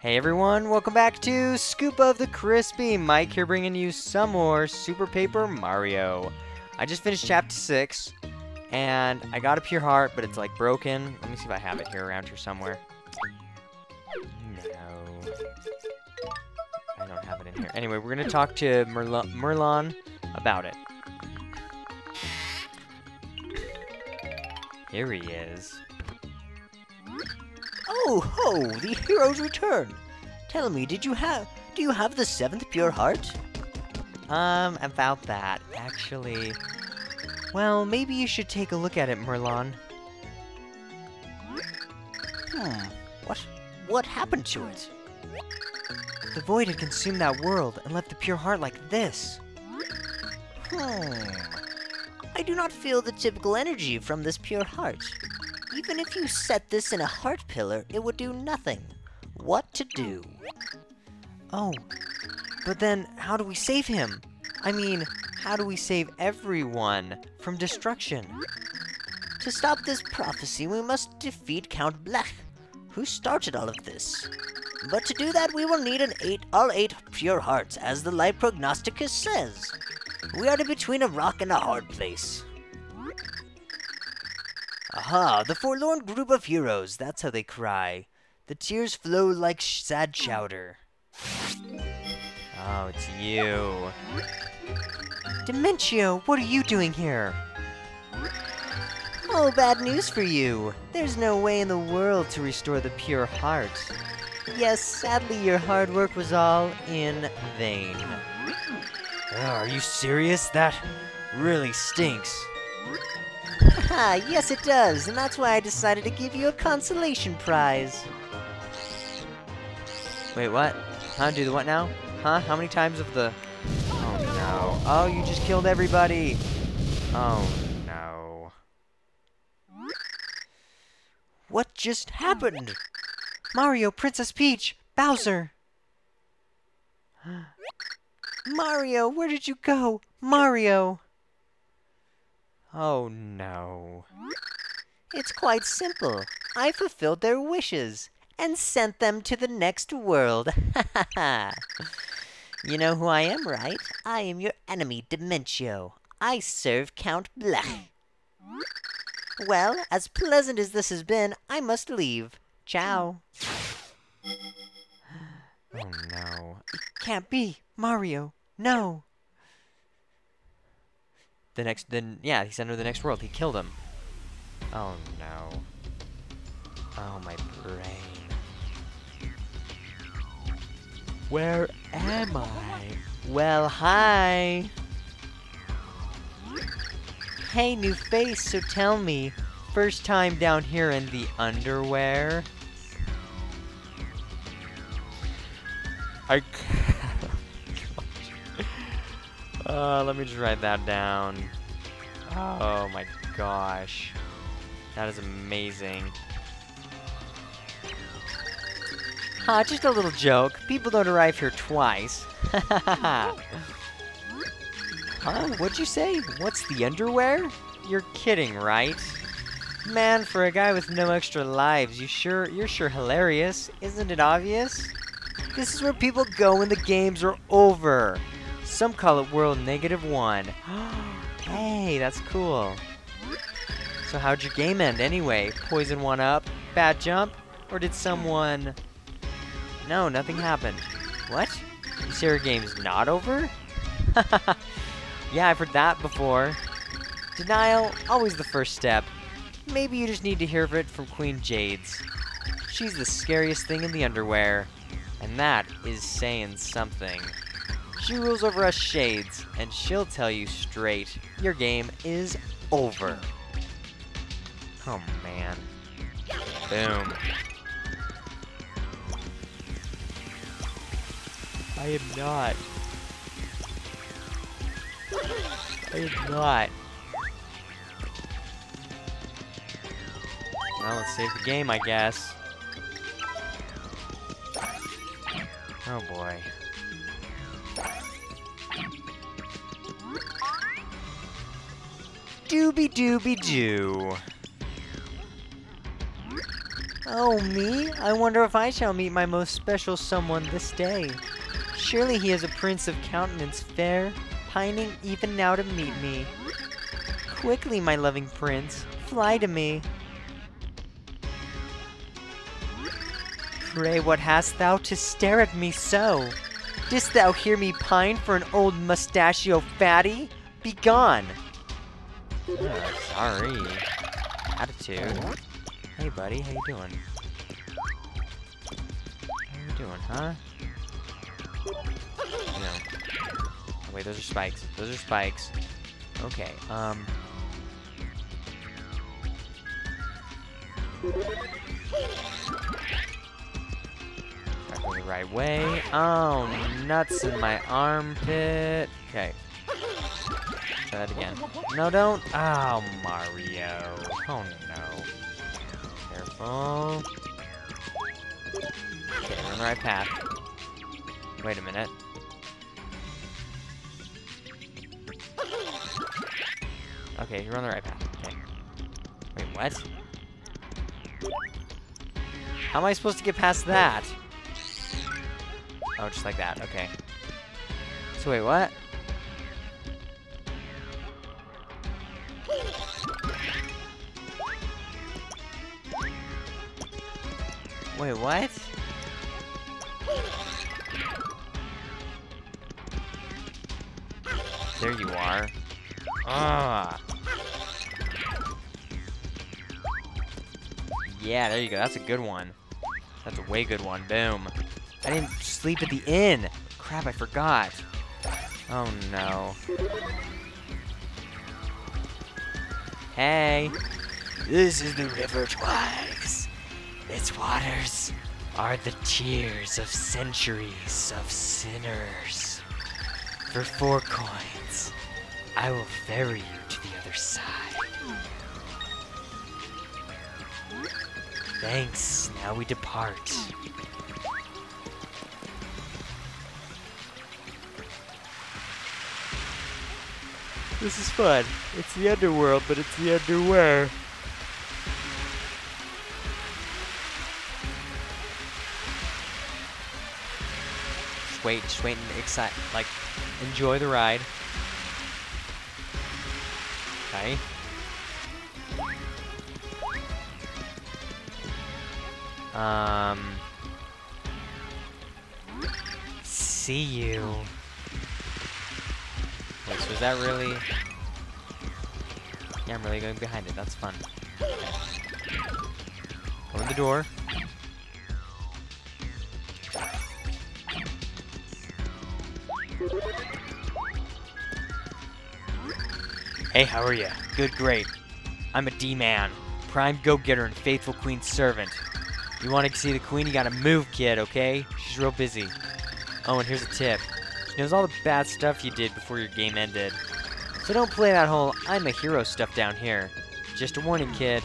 Hey everyone, welcome back to Scoop of the Crispy. Mike here bringing you some more Super Paper Mario. I just finished Chapter 6, and I got a pure heart, but it's like broken. Let me see if I have it here around here somewhere. No. I don't have it in here. Anyway, we're going to talk to Merlon about it. Here he is. Oh ho! The hero's return. Tell me, do you have the 7th pure heart? About that, actually. Well, maybe you should take a look at it, Merlon. What happened to it? The void had consumed that world and left the pure heart like this. I do not feel the typical energy from this pure heart. Even if you set this in a heart pillar, it would do nothing. What to do? Oh, but then how do we save him? I mean, how do we save everyone from destruction? To stop this prophecy, we must defeat Count Bleck, who started all of this. But to do that, we will need all eight pure hearts, as the Light Prognosticus says. We are in between a rock and a hard place. Aha, the forlorn group of heroes, that's how they cry. The tears flow like sad chowder. Oh, it's you. Dimentio, what are you doing here? Oh, bad news for you. There's no way in the world to restore the pure heart. Yes, sadly your hard work was all in vain. Oh, are you serious? That really stinks. Haha, yes it does, and that's why I decided to give you a consolation prize. Wait, what? Huh, do the what now? Huh? How many times of the... Oh no. Oh, you just killed everybody. Oh no. What just happened? Mario, Princess Peach, Bowser. Mario, where did you go? Mario! Oh no. It's quite simple. I fulfilled their wishes and sent them to the next world. You know who I am, right? I am your enemy, Dimentio. I serve Count Bleck. Well, as pleasant as this has been, I must leave. Ciao. Oh no. It can't be. Mario, no. Yeah, he sent him to the next world. He killed him. Oh no. Oh, my brain. Where am I? Well, hi. Hey, new face, so tell me. First time down here in the underwear? Let me just write that down. Oh my gosh. That is amazing. Just a little joke. People don't arrive here twice. Huh? What'd you say? What's the underwear? You're kidding, right? Man, for a guy with no extra lives, you're sure hilarious. Isn't it obvious? This is where people go when the games are over. Some call it World -1. Hey, that's cool. So how'd your game end anyway? Poison one up? Bad jump? Or did someone... No, nothing happened. What? You say your game's not over? Yeah, I've heard that before. Denial, always the first step. Maybe you just need to hear it from Queen Jaydes. She's the scariest thing in the underwear. And that is saying something. She rules over us shades, and she'll tell you straight, your game is over. Oh man. Boom. I am not. Well, let's save the game, I guess. Oh boy. Doobie doobie doo. Oh, me? I wonder if I shall meet my most special someone this day. Surely he is a prince of countenance fair, pining even now to meet me. Quickly, my loving prince, fly to me. Pray, what hast thou to stare at me so? Didst thou hear me pine for an old mustachio fatty? Begone! Sorry. Attitude. Hey, buddy, how you doing? How you doing, huh? No. Oh, wait, those are spikes. Those are spikes. Okay, go the right way. Oh, nuts in my armpit. Okay. Try that again. No, don't. Oh, Mario. Oh, no. Careful. Okay, we're on the right path. Wait a minute. Okay, you're on the right path. Okay. Wait, what? How am I supposed to get past that? Oh, just like that. Okay. So wait, what? Wait, what? There you are. Ah. Yeah, there you go. That's a good one. That's a way good one. Boom. I didn't sleep at the inn. Crap, I forgot. Oh, no. Hey. This is the River Twygz. Its waters are the tears of centuries of sinners. For 4 coins, I will ferry you to the other side. Thanks, now we depart. This is fun. It's the underworld, but it's the underwear. Just wait and excite, like, enjoy the ride. Okay. See you. Wait, so is that really? Yeah, I'm really going behind it. That's fun. Okay. Go in the door. Hey, how are ya? Good, great. I'm a D-man, prime go-getter and faithful queen's servant. You want to see the queen, you gotta move, kid, okay? She's real busy. Oh, and here's a tip. She knows all the bad stuff you did before your game ended. So don't play that whole I'm a hero stuff down here. Just a warning, kid.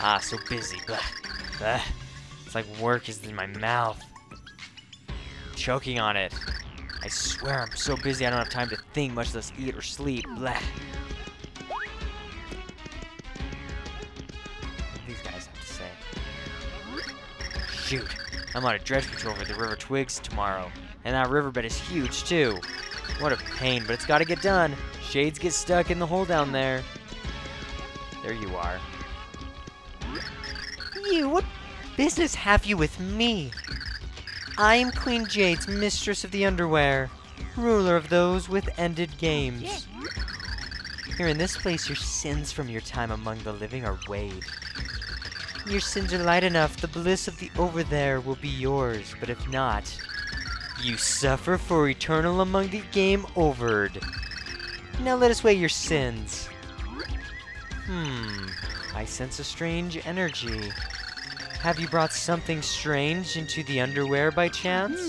Ah, so busy. Blah, blah. It's like work is in my mouth. I'm choking on it. I swear I'm so busy I don't have time to think, much less eat or sleep. Blech. What do these guys have to say? Shoot, I'm on a dredge patrol for the River Twygz tomorrow. And that riverbed is huge, too. What a pain, but it's gotta get done. Shades get stuck in the hole down there. There you are. You, what business have you with me? I am Queen Jaydes, mistress of the Underwhere, ruler of those with ended games. Here in this place, your sins from your time among the living are weighed. Your sins are light enough, the bliss of the over there will be yours, but if not, you suffer for eternal among the game overed. Now let us weigh your sins. I sense a strange energy. Have you brought something strange into the underwear by chance?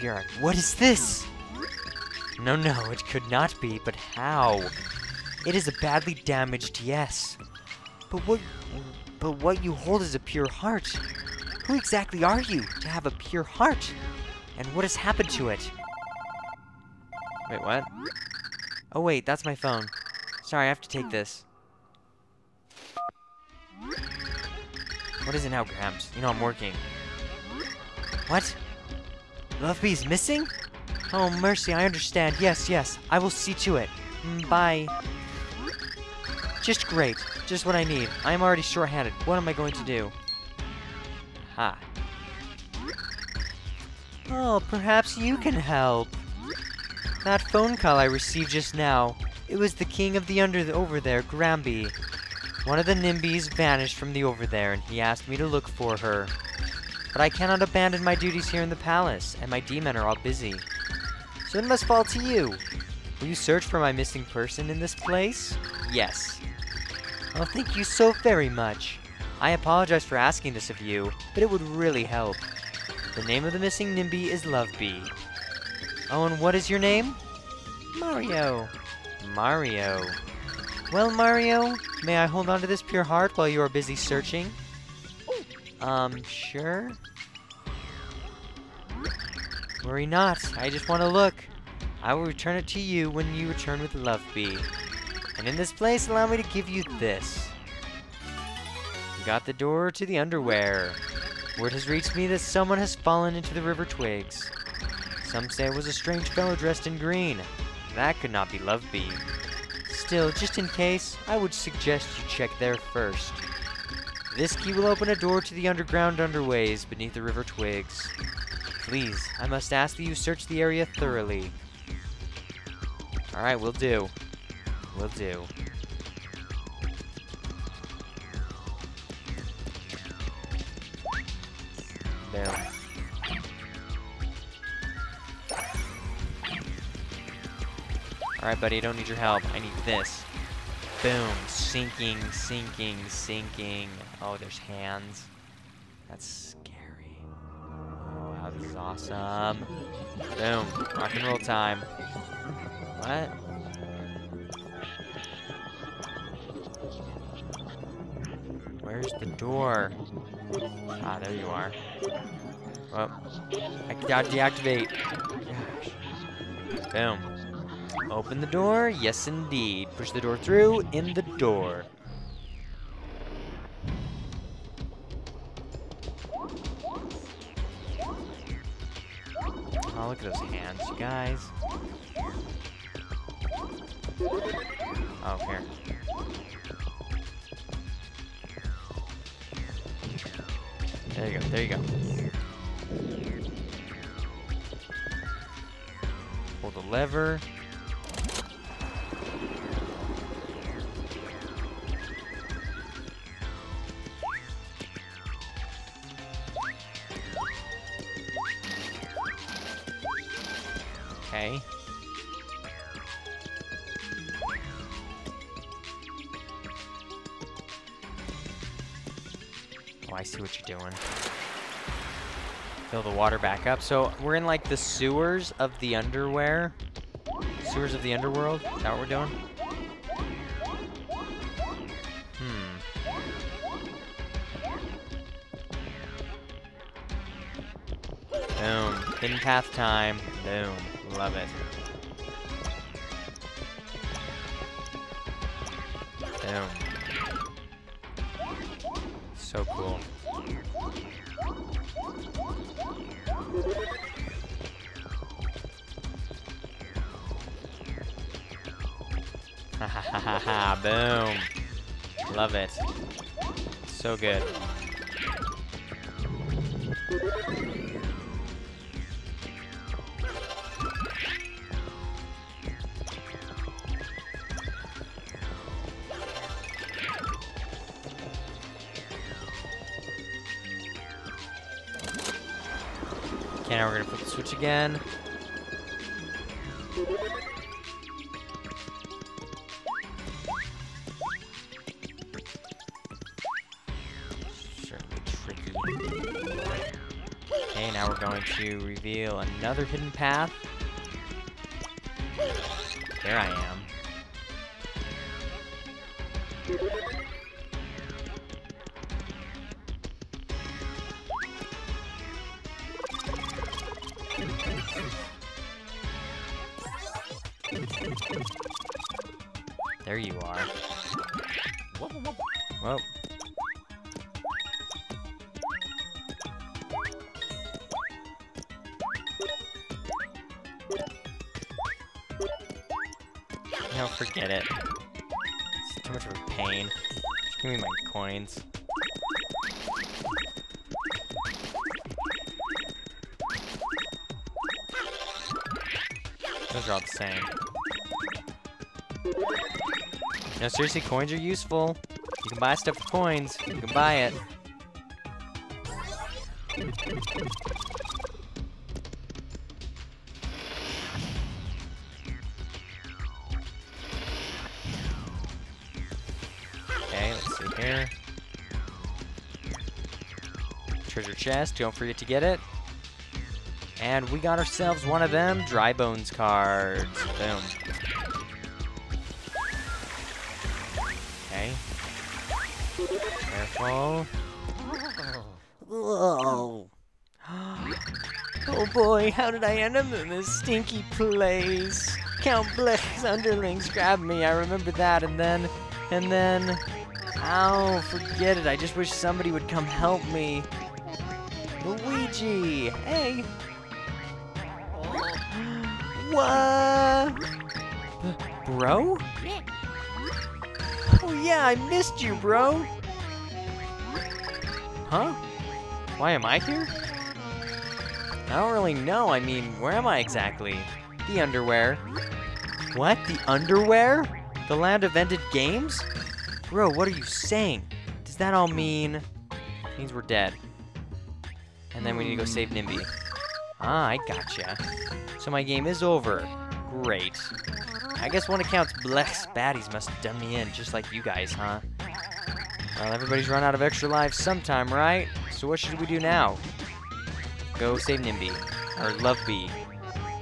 You're like, what is this? No, it could not be, but how? It is a badly damaged, yes. But what you hold is a pure heart. Who exactly are you to have a pure heart? And what has happened to it? Wait, what? Oh wait, that's my phone. Sorry, I have to take this. What is it now, Grams? You know I'm working. What? Luvbi's missing? Oh, mercy, I understand. Yes, yes. I will see to it. Bye. Just great. Just what I need. I am already short-handed. What am I going to do? Ha. Oh, perhaps you can help. That phone call I received just now. It was the king of the over there, Gramby. One of the Nimbys vanished from the over there, and he asked me to look for her. But I cannot abandon my duties here in the palace, and my D-men are all busy. So it must fall to you. Will you search for my missing person in this place? Yes. Oh, thank you so very much. I apologize for asking this of you, but it would really help. The name of the missing Nimbi is Luvbi. Oh, and what is your name? Mario. Mario. Well, Mario, may I hold on to this pure heart while you are busy searching? Sure? Worry not, I just want to look. I will return it to you when you return with Luvbi. And in this place, allow me to give you this. You got the door to the Underwhere. Word has reached me that someone has fallen into the River Twygz. Some say it was a strange fellow dressed in green. That could not be Luvbi. Still, just in case, I would suggest you check there first. This key will open a door to the underground underways beneath the River Twygz. Please, I must ask that you search the area thoroughly. Alright, will do. Will do. There. Alright, buddy, I don't need your help. I need this. Boom. Sinking, sinking, sinking. Oh, there's hands. That's scary. Oh, wow, this is awesome. Boom. Rock and roll time. What? Where's the door? Ah, there you are. Oh, I got to deactivate. Gosh. Boom. Open the door? Yes, indeed. Push the door through. In the door. Oh, look at those hands, you guys. Oh, here. There you go. There you go. Pull the lever. Oh, I see what you're doing. Fill the water back up. So we're in like the sewers of the Underwhere. Sewers of the Underworld? Is that what we're doing? Hmm. Boom. Hidden path time. Boom. Love it. Boom. So cool. Ha ha ha ha. Boom. Love it. So good. Okay, now we're gonna flip the switch again. Certainly tricky. Okay, now we're going to reveal another hidden path. There I am. There you are. Whoa. No, forget it. It's too much of a pain. Just give me my coins. Those are all the same. No, seriously, coins are useful. You can buy stuff with coins. You can buy it. Okay, let's see here. Treasure chest, don't forget to get it. And we got ourselves one of them Dry Bones cards. Boom. Okay. Careful. Whoa. Oh boy, how did I end up in this stinky place? Count Bleck's underlings grabbed me, I remember that, and then... Ow, forget it, I just wish somebody would come help me. Luigi, hey! What? Bro? Oh yeah, I missed you, bro! Huh? Why am I here? I don't really know. I mean, where am I exactly? The Underwhere. What? The Underwhere? The land of ended games? Bro, what are you saying? Does that all mean... It means we're dead. And then we need to go save Nimbi. Ah, I gotcha. So my game is over. Great. I guess one of Count Bleck's baddies must have done me in, just like you guys, huh? Well, everybody's run out of extra lives sometime, right? So what should we do now? Go save Nimbi. Or Luvbi.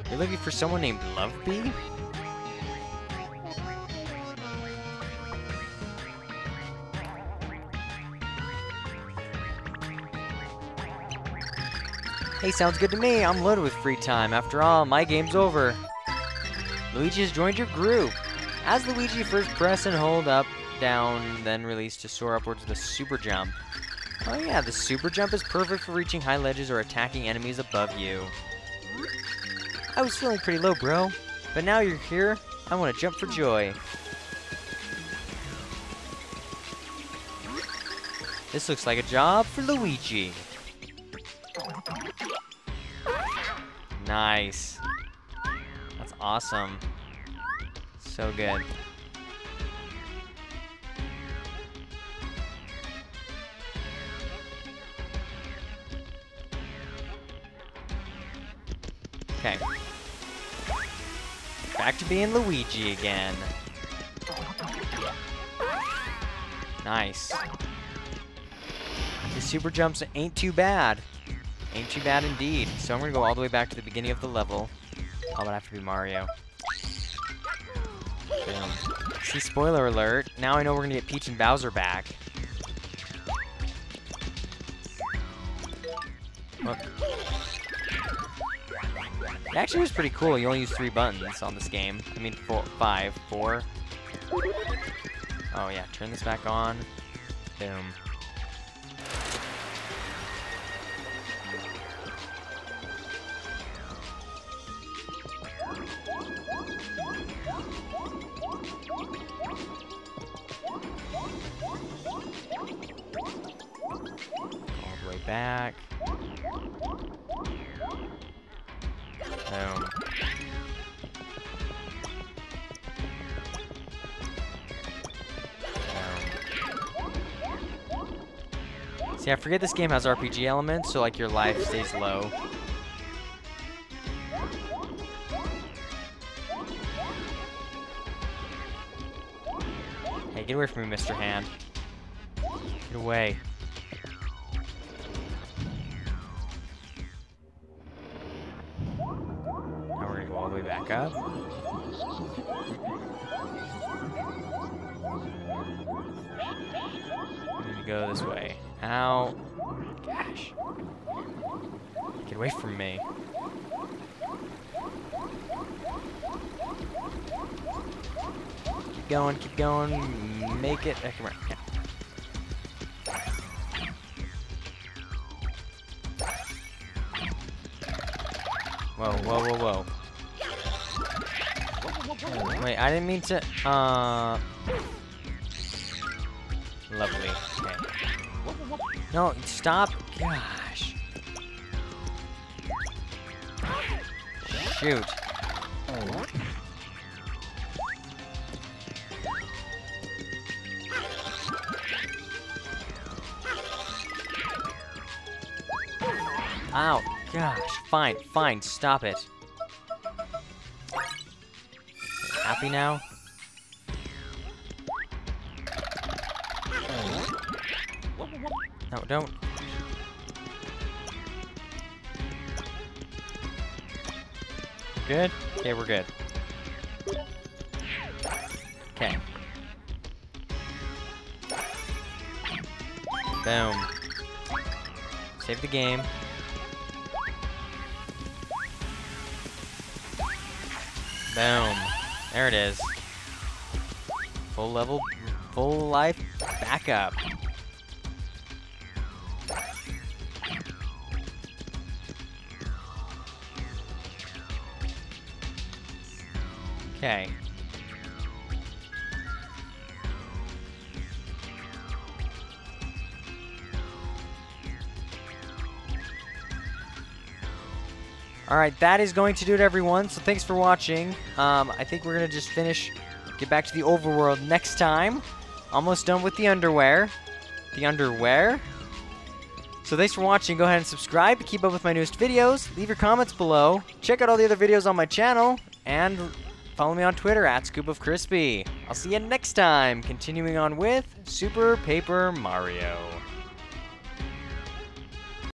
You're looking for someone named Luvbi? Hey, sounds good to me. I'm loaded with free time. After all, my game's over. Luigi has joined your group. As Luigi, first press and hold up, down, then release to soar upwards with a super jump. Oh yeah, the super jump is perfect for reaching high ledges or attacking enemies above you. I was feeling pretty low, bro. But now you're here, I want to jump for joy. This looks like a job for Luigi. Nice. That's awesome. So good. Okay. Back to being Luigi again. Nice. The super jumps ain't too bad. Ain't too bad indeed. So I'm gonna go all the way back to the beginning of the level. Oh, but I have to be Mario. Boom. See, spoiler alert. Now I know we're gonna get Peach and Bowser back. Look. It actually was pretty cool. You only use 3 buttons on this game. I mean, 4, 5, 4. Oh yeah, turn this back on. Boom. Go all the way back. Boom. See, I forget this game has RPG elements, so like your life stays low. Hey, get away from me, Mr. Hand. Get away. Up. We need to go this way. Ow. Gosh. Get away from me. Keep going, keep going. Make it. Oh, come on. Yeah. Whoa, whoa, whoa, whoa. Wait, I didn't mean to. Lovely. Okay. No, stop. Gosh. Shoot. Oh. Ow. Gosh. Fine. Fine. Stop it. Happy now? No, don't. Good? Okay, we're good. Okay. Boom. Save the game. Boom. There it is. Full level, full life, back up. Okay. Alright, that is going to do it, everyone. So thanks for watching. I think we're going to just finish, get back to the overworld next time. Almost done with the underwear. The underwear. So thanks for watching. Go ahead and subscribe to keep up with my newest videos. Leave your comments below. Check out all the other videos on my channel. And follow me on Twitter at Scoop of Crispy. I'll see you next time, continuing on with Super Paper Mario.